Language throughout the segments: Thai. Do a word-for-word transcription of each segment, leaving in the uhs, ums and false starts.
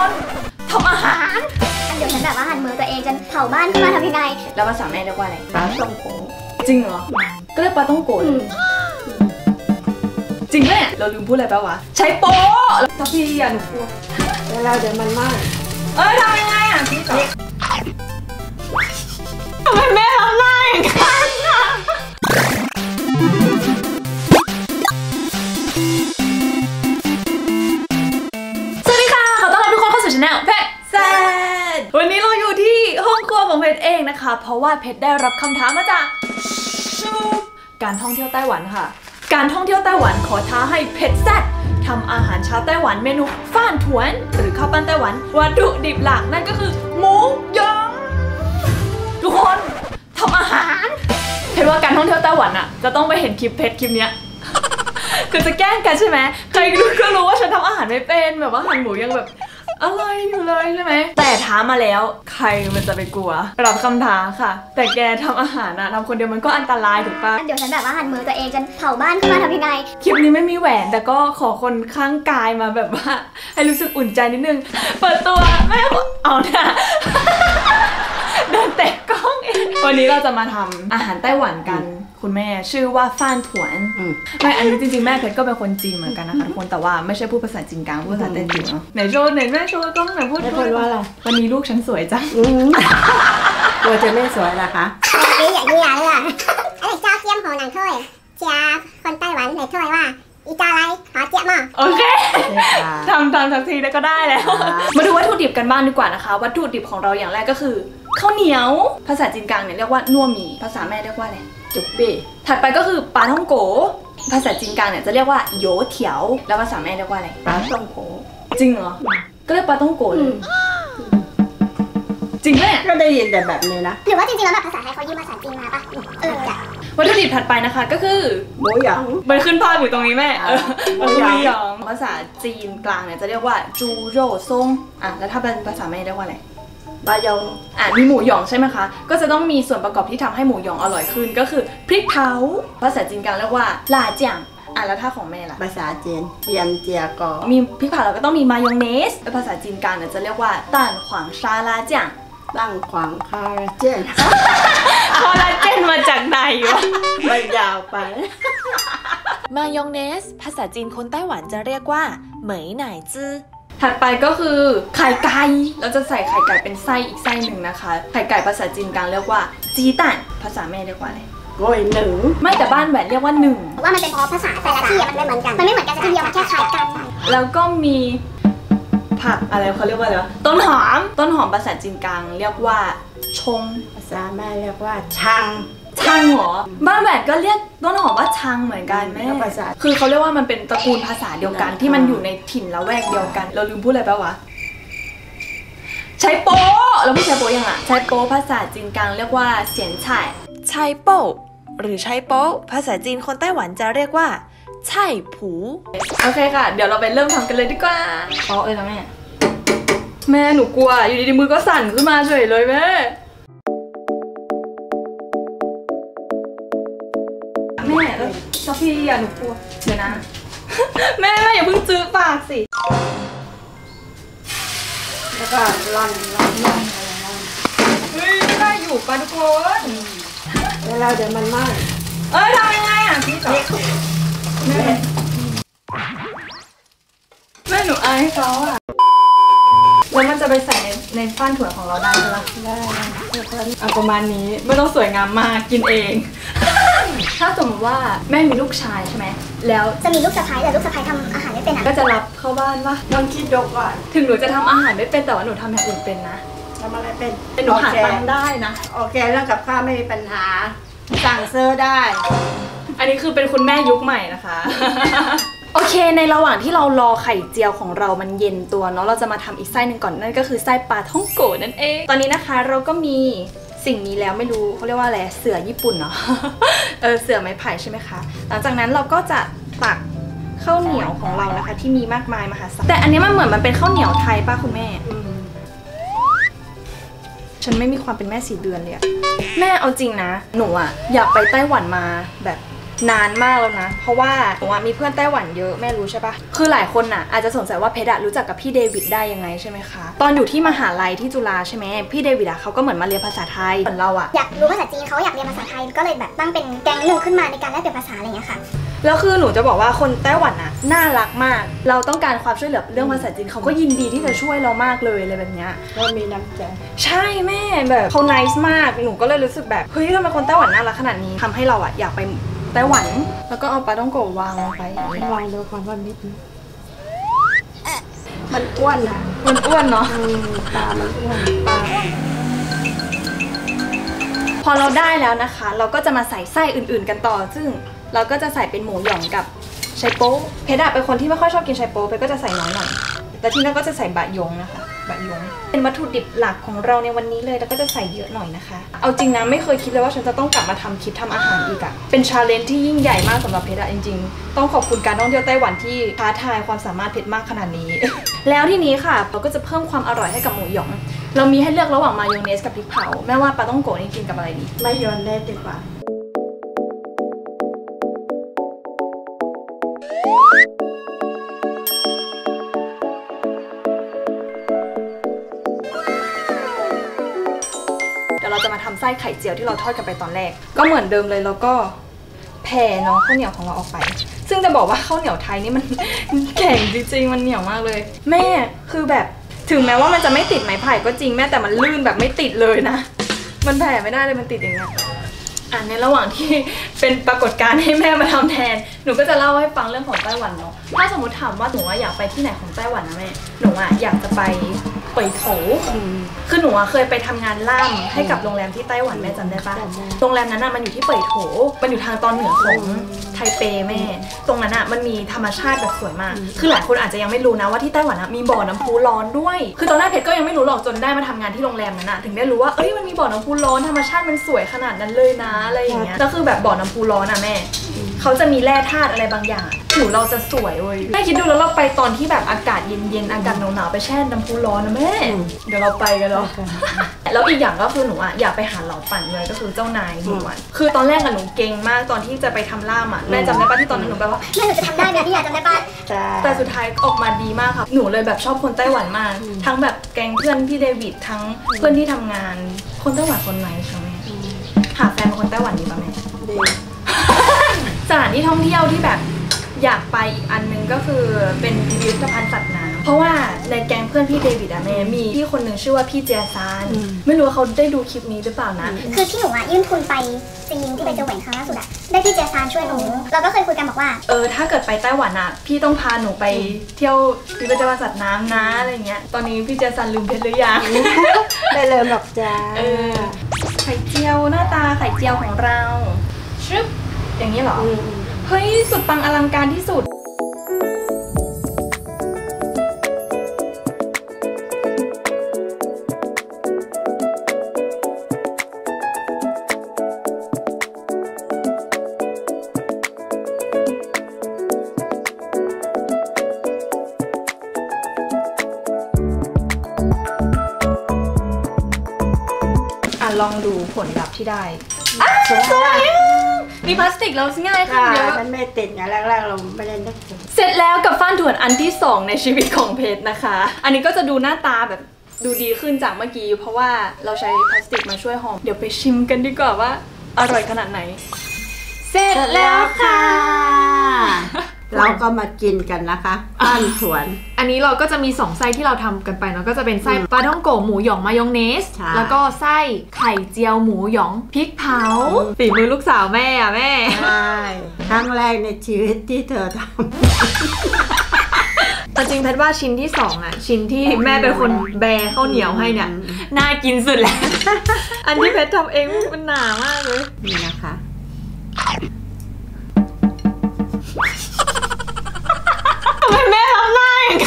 คนทำอาหารเดี๋ยวฉันแบบว่าหั่นมือตัวเองฉันเผาบ้านขึ้นมาทำยังไงแล้วภาษาแม่เรียกว่าอะไรปลาต้องโกะจริงเหรอก็เรียกปลาต้องโกะจริงไหมเราลืมพูดอะไรไปวะใช้โป๊ะทัพพี่อ่ะหนูกลัวเวลาเดี๋ยวมันมากเออทำยังไงอ่ะพี่จ๋าทำไมแม่ทำหน้าอย่างนั้นอ่ะสวัสดีค่ะขอต้อนรับทุกคนเข้าสู่ช่องเพชรแซดวันนี้เราอยู่ที่ห้องครัวของเพชรเองนะคะเพราะว่าเพชรได้รับคำถามมาจากชูการท่องเที่ยวไต้หวันค่ะการท่องเที่ยวไต้หวันขอท้าให้เพชรแซดทำอาหารชาวไต้หวันเมนูฟ่านถวนหรือข้าวปั้นไต้หวันวัตถุดิบหลักนั่นก็คือหมูยอทุกคนทำอาหารเพชรว่าการท่องเที่ยวไต้หวันอ่ะจะต้องไปเห็นคลิปเพชรคลิปเนี้ยคือจะแกล้งกันใช่ไหมใครรู้ก็รู้ว่าฉันทำอาหารไม่เป็นแบบว่าหั่นหมูยังแบบอะไรอยู่เลยใช่ไหมแต่ท้ามาแล้วใครมันจะไปกลัวรับคำท้าค่ะแต่แกทำอาหารนะทำคนเดียวมันก็อันตรายถูกปะเดี๋ยวฉันแบบว่าหั่นมือตัวเองฉันเผาบ้านขึ้นมาทำยังไงคลิปนี้ไม่มีแหวนแต่ก็ขอคนข้างกายมาแบบว่าให้รู้สึกอุ่นใจนิดนึงเปิดตัวแม่เอาหน้าเดินเตะกล้องเองวันนี้เราจะมาทำอาหารไต้หวันกันคุณแม่ชื่อว่าฟ่านถวนไม่อันนี้จริงๆแม่เพชรก็เป็นคนจีนเหมือนกันนะคะทุกคนแต่ว่าไม่ใช่พูดภาษาจีนกลางพูดภาษาเต้นจีนเนาะไหนโชว์ไหนแม่โชว์กล้องไหนพูดพูดว่าอะไรวันนี้ลูกฉันสวยจังตัวจะไม่สวยเหรอคะนี่อย่างนี้อะไรอะอะไรเจ้าเจียมโหนังถ้วยเจ้าคนไต้หวันไหนถ้วยว่าอีกาไรขอเจี๊ยบมาโอเคทำทำทักทีแล้วก็ได้แล้วมาดูวัตถุดิบกันบ้างดีกว่านะคะวัตถุดิบของเราอย่างแรกก็คือข้าวเหนียวภาษาจีนกลางเนี่ยเรียกว่านัวหมี่ภาษาแม่เรียกว่าอะไรจุกเบ้ถัดไปก็คือปลาท่องโกภาษาจีนกลางเนี่ยจะเรียกว่าโยเถียวแล้วภาษาแม่เรียกว่าอะไรปลาท่องโกจริงเหรอก็เรียกปลาท่องโกเลยจริงไหมเราได้ยินแต่แบบนี้นะหรือว่าจริงๆแล้วแบบภาษาไทยเขายืมภาษาจีนมาปะเออวัตถุดิบถัดไปนะคะก็คือหมูหยองมันขึ้นภาพอยู่ตรงนี้แม่หมูหยองภาษาจีนกลางเนี่ยจะเรียกว่าจูโร่ซงอ่ะแล้วถ้าเป็นภาษาแม่เรียกว่าอะไรปลายองอ่ะมีหมูหยองใช่ไหมคะก็จะต้องมีส่วนประกอบที่ทำให้หมูหยองอร่อยขึ้นก็คือพริกเผาภาษาจีนกลางเรียกว่าหล่าเจียงอ่ะแล้วถ้าของแม่ล่ะภาษาจีนเจียมเจียกอมีพริกเผาเราก็ต้องมีมายองเนสภาษาจีนกลางเนี่ยจะเรียกว่าต้านขวางซาลาเจียงต้านขวางคาราเจนคาราเจนมาจากไหนวะมันยาวไปมายองเนสภาษาจีนคนไต้หวันจะเรียกว่าเหมยหน่ายจื้อถัดไปก็คือไข่ไก่เราจะใส่ไข่ไก่เป็นไส้อีกไส้หนึ่งนะคะไข่ไก่ภาษาจีนกลางเรียกว่าจีตันภาษาแม่เรียกว่าอะไรโอ้ยหนึ่งไม่แต่บ้านแหวนเรียกว่าหนึ่งว่ามันเป็นภาษาแต่ละที่มันไม่เหมือนกันมันไม่เหมือนกันสักทีเดียวมันแค่คล้ายกันแล้วก็มีผักอะไรเขาเรียกว่าอะไรวะต้นหอมต้นหอมภาษาจีนกลางเรียกว่าชงภาษาแม่เรียกว่าชังชังเหรอบ้านแหวนก็เรียกต้นหอมว่าชังเหมือนกันแม่คือเขาเรียกว่ามันเป็นตระกูลภาษาเดียวกันที่มันอยู่ในถิ่นละแวกเดียวกันเราลืมพูดอะไรไปวะใช้โป๊ะเราไม่ใช้โป๊ะยังอ่ะใช้โป๊ะภาษาจีนกลางเรียกว่าเสียนไฉ่ใช้โป๊ะหรือใช้โป๊ะภาษาจีนคนไต้หวันจะเรียกว่าไฉ่ผูโอเคค่ะเดี๋ยวเราไปเริ่มทำกันเลยดีกว่าอ๋อเออแล้วแม่แม่หนูกลัวอยู่ดีๆมือก็สั่นขึ้นมาเฉยเลยแม่แม่แล้วซอฟี่อ่ะหนูกลัวเดี๋ยวนะแม่แม่อย่าเพิ่งจื้อปากสิแล้วก็ร่อนร่อนร่อนเฮ้ยไม่ได้อยู่ปะทุกคนเวลาเดี๋ยวมันไหม้เอ้ยทำยังไงอ่ะพี่จ๋าแม่แม่หนูอายเขาอ่ะแล้วมันจะไปใส่ในในฟ่านถั่วของเราได้ใช่ไหมได้เอาประมาณนี้ไม่ต้องสวยงามมากกินเองถ้าสมมติว่าแม่มีลูกชายใช่ไหมแล้วจะมีลูกสะใภ้แต่ลูกสะใภ้ทำอาหารไม่เป็นก็จะรับเข้าบ้านว่าต้องคิดดูก่อนถึงหนูจะทำอาหารไม่เป็นแต่ว่าหนูทำอย่างอื่นเป็นนะทำอะไรเป็นเป็นหนูหาตังค์ได้นะโอเคเรื่องกับข้าวไม่มีปัญหาสั่งเซอร์ได้อันนี้คือเป็นคุณแม่ยุคใหม่นะคะโอเคในระหว่างที่เรารอไข่เจียวของเรามันเย็นตัวเนาะเราจะมาทำอีกไส้หนึ่งก่อนนั่นก็คือไส้ปลาท่องโกะนั่นเองตอนนี้นะคะเราก็มีสิ่งนี้แล้วไม่รู้เขาเรียกว่าอะไรเสือญี่ปุ่นเนาะเออเสือไม้ไผ่ใช่ไหมคะหลังจากนั้นเราก็จะตักข้าวเหนียวของเรานะคะที่มีมากมายมหาศาลแต่อันนี้มันเหมือนมันเป็นข้าวเหนียวไทยป่ะคุณแม่ฉันไม่มีความเป็นแม่สีเดือนเลยอะแม่เอาจริงนะหนูอะอยากไปไต้หวันมาแบบ นานมากแล้วนะเพราะว่าว่ามีเพื่อนไต้หวันเยอะแม่รู้ใช่ปะคือหลายคนน่ะอาจจะสงสัยว่าเพชรรู้จักกับพี่เดวิดได้ยังไงใช่ไหมคะตอนอยู่ที่มหาลัยที่จุฬาใช่ไหมพี่เดวิดอะเขาก็เหมือนมาเรียนภาษาไทยเหมือนเราอะอยากรู้ภาษาจีนเขาอยากเรียนภาษาไทยก็เลยแบบตั้งเป็นแก๊งหนึ่งขึ้นมาในการแลกเปลี่ยนภาษาอะไรอย่างเงี้ยค่ะแล้วคือหนูจะบอกว่าคนไต้หวันน่ะน่ารักมากเราต้องการความช่วยเหลือเรื่องภาษาจีนเขาก็ยินดีที่จะช่วยเรามากเลยอะไรแบบเนี้ยก็มีน้ำใจใช่แม่แบบเขาไนซ์มากหนูก็เลยรู้สึกแบบเฮ้ยทำไมคนไต้หวันน่ารักขนาดนี้ทำให้เราอะอยากไปไต้หวันแล้วก็เอาปลาต้องโกะวางลงไปวางดูความวันนิดมันอ้วนนะมันอ้วนเนาะปลามันอ้วนปลาพอเราได้แล้วนะคะเราก็จะมาใส่ไส้อื่นๆกันต่อซึ่งเราก็จะใส่เป็นหมูหยองกับไชโป๊เพดาเป็นคนที่ไม่ค่อยชอบกินไชโป๊เพดก็จะใส่น้อยหน่อยแต่ที่นั่นก็จะใส่บะยงนะคะบะยงเป็นวัตถุดิบหลักของเราในวันนี้เลยแล้วก็จะใส่เยอะหน่อยนะคะเอาจริงนะไม่เคยคิดเลยว่าฉันจะต้องกลับมาทำคลิปทำอาหารอีกอะเป็นชาเลนจ์ที่ยิ่งใหญ่มากสำหรับเพดาจริงๆต้องขอบคุณการท่องเที่ยวไต้หวันที่ท้าทายความสามารถเพดมากขนาดนี้ แล้วที่นี้ค่ะเราก็จะเพิ่มความอร่อยให้กับหมูหยองเรามีให้เลือกระหว่างมายองเนสกับพริกเผาแม่ว่าปลาต้องโกะนี่กินกับอะไรดีมายองเนสดีกว่าเราจะมาทำไส้ไข่เจียวที่เราทอดกันไปตอนแรกก็เหมือนเดิมเลยแล้วก็แผ่น้องข้าวเหนียวของเราออกไปซึ่งจะบอกว่าข้าวเหนียวไทยนี่มันแข็งจริงๆมันเหนียวมากเลยแม่คือแบบถึงแม้ว่ามันจะไม่ติดไม้ไผ่ก็จริงแม่แต่มันลื่นแบบไม่ติดเลยนะมันแผ่ไม่ได้เลยมันติดอย่างเงี้ยอ่ะในระหว่างที่เป็นปรากฏการณ์ให้แม่มาทำแทนหนูก็จะเล่าให้ฟังเรื่องของไต้หวันเนาะถ้าสมมติถามว่าหนูว่าอยากไปที่ไหนของไต้หวันนะแม่หนูอะอยากจะไปเป่ยโถคือหนูเคยไปทำงานล่ามให้กับโรงแรมที่ไต้หวันแม่จำได้ปะโรงแรมนั้นน่ะมันอยู่ที่เป่ยโถมันอยู่ทางตอนเหนือของไทเปแม่ตรงนั้นน่ะมันมีธรรมชาติแบบสวยมากคือหลายคนอาจจะยังไม่รู้นะว่าที่ไต้หวันน่ะมีบ่อน้ำพุร้อนด้วยคือตอนแรกเพชรก็ยังไม่รู้หรอกจนได้มาทำงานที่โรงแรมนั้นน่ะถึงได้รู้ว่าเอ้ยมันมีบ่อน้ำพุร้อนธรรมชาติมันสวยขนาดนั้นเลยนะอะไรอย่างเงี้ยแล้วคือแบบบ่อน้ำพุร้อนน่ะแม่เขาจะมีแร่ธาตุอะไรบางอย่างผิวเราจะสวยเว้ยแม่คิดดูแล้วเราไปตอนที่แบบอากาศเย็นๆอากาศหนาวๆไปแช่น้ำพุร้อนนะแม่เดี๋ยวเราไปกันเนาะแล้วอีกอย่างก็คือหนูอ่ะอยากไปหาเหล่าปั่นเลยก็คือเจ้านายหนูอ่ะคือตอนแรกอะหนูเก่งมากตอนที่จะไปทำล่ามอ่ะแม่จำได้ป่ะที่ตอนนั้นหนูแบบว่าแม่หนูจะทำได้ไหมพี่อยากจำได้ป่ะแต่สุดท้ายออกมาดีมากค่ะหนูเลยแบบชอบคนไต้หวันมากทั้งแบบแกงเพื่อนพี่เดวิดทั้งเพื่อนที่ทำงานคนไต้หวันคนไหนใช่ไหมหาแฟนเป็นคนไต้หวันดีป่ะแม่สถานที่ท่องเที่ยวที่แบบอยากไปอีกอันนึงก็คือเป็นพิพิธภัณฑ์สัตว์น้ำเพราะว่าในแก๊งเพื่อนพี่เดวิดอะแม่มีพี่คนหนึ่งชื่อว่าพี่เจียซานไม่รู้ว่าเขาได้ดูคลิปนี้หรือเปล่านะคือที่หนูอะยื่นทุนไปจริงที่ไปเจอแหวนครั้งล่าสุดอะได้พี่เจียซานช่วยหนูเราก็เคยคุยกันบอกว่าเออถ้าเกิดไปไต้หวันอะพี่ต้องพาหนูไปเที่ยวพิพิธภัณฑ์สัตว์น้ำนะอะไรเงี้ยตอนนี้พี่เจียซานลืมเพชรหรือยังได้เลยหรอกจ้าไข่เจียวหน้าตาไข่เจียวของเราชึบอย่างนี้เหรอเฮ้ยสุดปังอลังการที่สุดอ่ะลองดูผลลัพธ์ที่ได้อ้าวสวยมีพลาสติกเราง่ายขึ้นเยอะมันไม่ติดไงแรกๆเราไม่ได้นึกถึงเสร็จแล้วกับฟ้านถั่วอันที่สองในชีวิตของเพชรนะคะอันนี้ก็จะดูหน้าตาแบบดูดีขึ้นจากเมื่อกี้เพราะว่าเราใช้พลาสติกมาช่วยหอมเดี๋ยวไปชิมกันดีกว่าว่าอร่อยขนาดไหนเสร็จแล้วค่ะเราก็มากินกันนะคะฟ้านถั่วอันนี้เราก็จะมีสองไส้ที่เราทำกันไปเนาะก็จะเป็นไส้ปลาท่องโกะหมูหยองมายองเนสแล้วก็ไส้ไข่เจียวหมูหยองพริกเผาฝีมือลูกสาวแม่อะแม่ใช่ครั้งแรกในชีวิตที่เธอทำแต่จริงแพทว่าชิ้นที่สองอะชิ้นที่แม่เป็นคนแบะข้าวเหนียวให้เนี่ยน่ากินสุดแล้วอันที่แพททำเองมันหนามากเลยนี่นะคะทำไมแม่ทำหน้าอย่างนั้น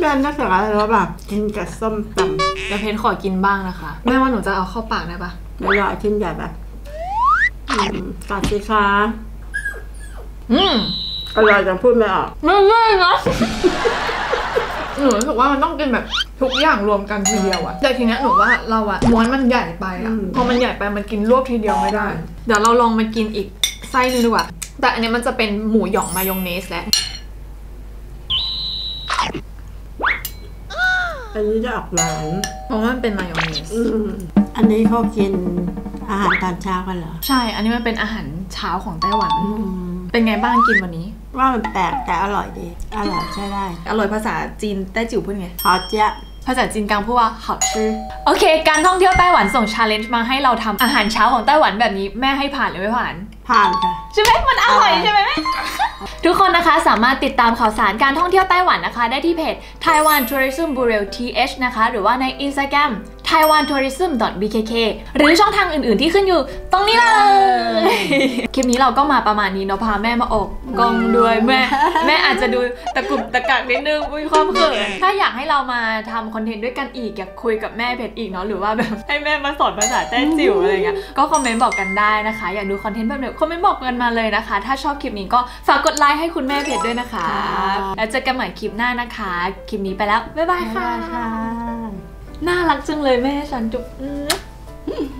แม่นักศึกษาแล้วแบบกินกับส้มตำแต่เพชรขอกินบ้างนะคะแม่ว่าหนูจะเอาเข้าปากได้ปะเดี๋ยวรอชิ้นใหญ่แบบกัดสิคะอืมอร่อยจังพูดไม่ออกไม่ไม่นะหนูรู้สึกว่ามันต้องกินแบบทุกอย่างรวมกันทีเดียวอะแต่ทีนี้หนูว่าเราอะม้วนมันใหญ่ไปอะพอมันใหญ่ไปมันกินรวบทีเดียวไม่ได้เดี๋ยวเราลองมากินอีก ไส้นึงดีกว่าแต่อันนี้มันจะเป็นหมูหยองมายองเนสแหละอันนี้จะออกหวานเพราะมันเป็นมายองเนสอันนี้เขากินอาหารตอนเช้ากันเหรอใช่อันนี้มันเป็นอาหารเช้าของไต้หวันเป็นไงบ้างกินวันนี้ว่ามันแปลกแต่อร่อยดีอร่อยใช่ได้อร่อยภาษาจีนไต้จิ๋วพูดไงฮอเจ๊ะภาษาจีนกลางพูดว่าหอชื่อโอเคการท่องเที่ยวไต้หวันส่ง challenge มาให้เราทำอาหารเช้าของไต้หวันแบบนี้แม่ให้ผ่านหรือไม่ผ่านผ่านค่ะใช่ไหมมันอร่อยใช่ไหมทุกคนนะคะสามารถติดตามข่าวสารการท่องเที่ยวไต้หวันนะคะได้ที่เพจ Taiwan Tourism Bureau ที เอช นะคะหรือว่าใน Instagram taiwan tourism dot b k k หรือช่องทางอื่นๆที่ขึ้นอยู่ตรงนี้เลย คลิปนี้เราก็มาประมาณนี้เนาะพาแม่มาออกกองด้วยแม่แม่อาจจะดูตะกุบตะกักนิดนึงมีความเขินถ้าอยากให้เรามาทำคอนเทนต์ด้วยกันอีกอยากคุยกับแม่เพจอีกเนาะหรือว่าแบบให้แม่มาสอนภาษาแต้จิ๋วอะไรเงี้ยก็คอมเมนต์บอกกันได้นะคะอยากดูคอนเทนต์แบบไหนคอมเมนต์บอกกันมาเลยนะคะถ้าชอบคลิปนี้ก็ฝากกดไลค์ให้คุณแม่เพจด้วยนะคะแล้วเจอกันใหม่คลิปหน้านะคะคลิปนี้ไปแล้วบ๊ายบายค่ะน่ารักจังเลยแม่ฉันจุ๊บ